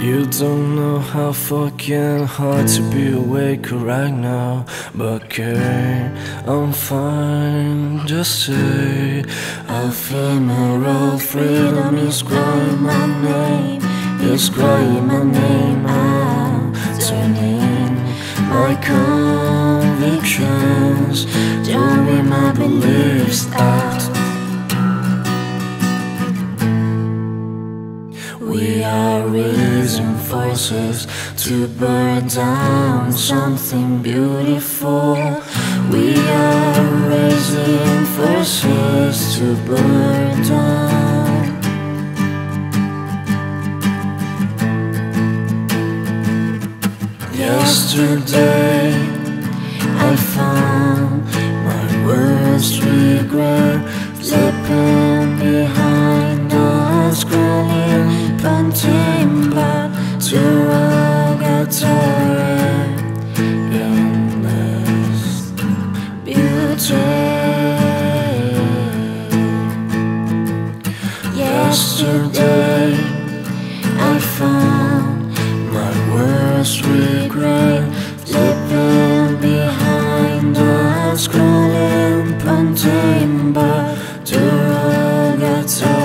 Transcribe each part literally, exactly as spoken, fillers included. You don't know how fucking hard to be awake right now, but okay, I'm fine. Just say ephemeral freedom is crying my name, is crying my name. I'm turning my convictions, doing my beliefs out. We are raising forces to burn down something beautiful. We are raising forces to burn down. Yesterday I found my worst regret slipping behind us, crawling panting back to Agatha in this beauty. Yesterday I found my worst regret slipping behind us, crawling panting back to Agatha.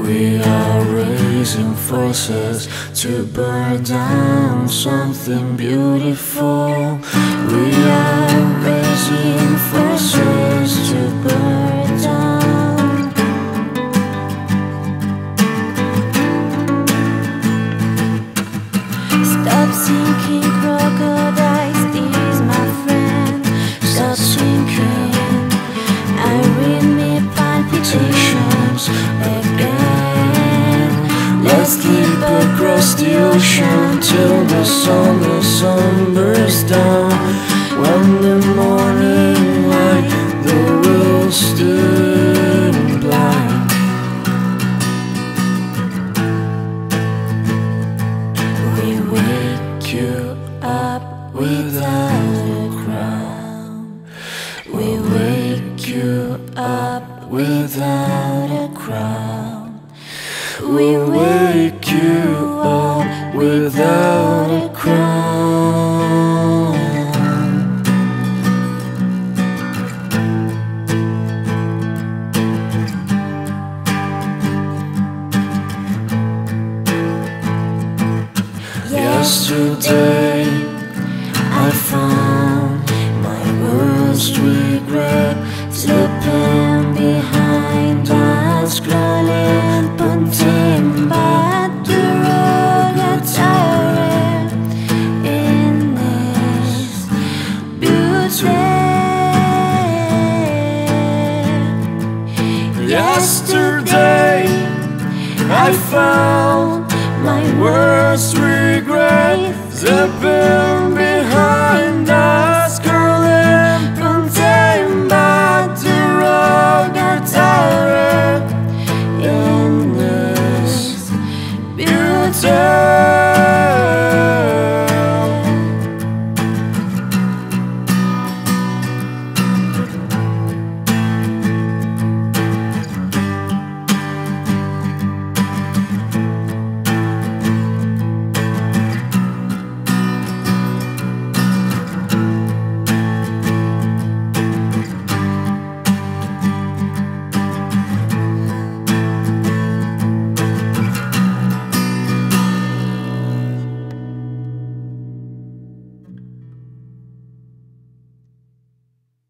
We are raising forces to burn down something beautiful. We are raising forces to burn down. Stop sinking crocodiles, these my friend. Stop sinking. I read me palpitations again. Let's leap across the ocean till the sun, the sun bursts down. When the morning light, the will still blind. We wake you up without a crown. We wake you up without a crown. We wake you up without a crown. Yesterday I found my worst regret slipping behind us, crawling, panting by the road that's tired in this beauty. Yesterday I found my worst regret slipping behind us,